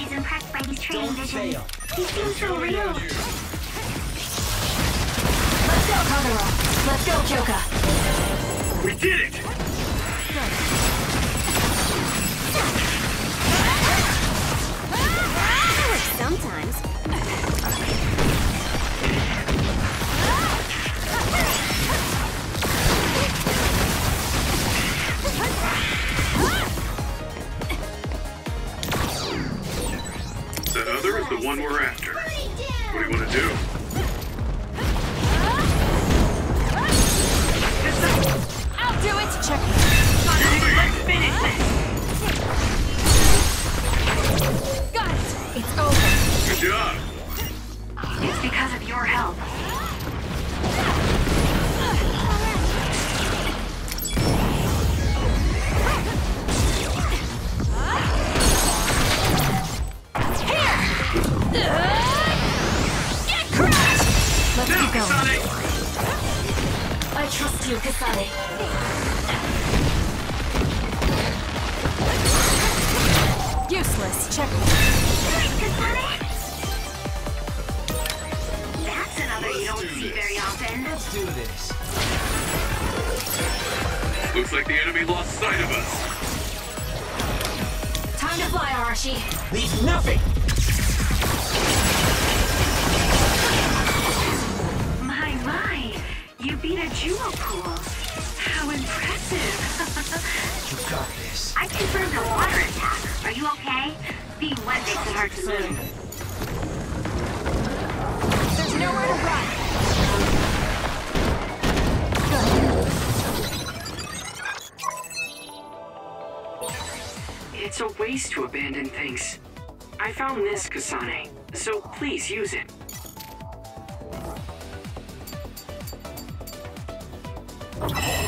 always impressed by his training vision. He seems so real. Let's go, Kagura. Let's go, Kyoka. We did it! That other is the one we're after. What do you want to do? I'll do it, Chucky. Let's finish this. Got it. It's over. Good job. It's because of your help. Get crushed! Let's keep going. I trust you, Kasane. Useless. Checkpoint. Kasane. That's another you don't see very often. Let's do this. Looks like the enemy lost sight of us. Time to fly, Arashi. Leave nothing. You beat a jewel pool. How impressive. You got this. I confirmed a water attack. Are you okay? Being wet makes it hard to move. There's nowhere to run. Good. It's a waste to abandon things. I found this, Kasane, so please use it. Okay.